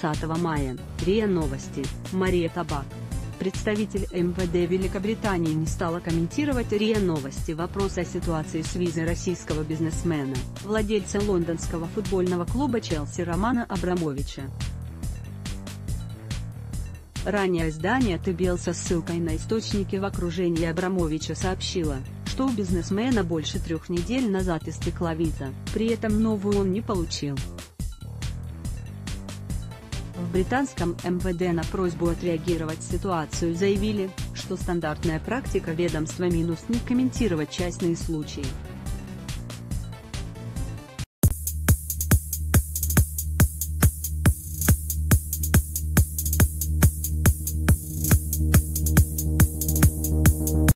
20 мая, РИА Новости, Мария Табак. Представитель МВД Великобритании не стала комментировать РИА Новости вопрос о ситуации с визой российского бизнесмена, владельца лондонского футбольного клуба Челси Романа Абрамовича. Ранее издание The Bell со ссылкой на источники в окружении Абрамовича сообщило, что у бизнесмена больше 3 недель назад истекла виза, при этом новую он не получил. В британском МВД на просьбу отреагировать ситуацию заявили, что стандартная практика ведомства минус не комментировать частные случаи.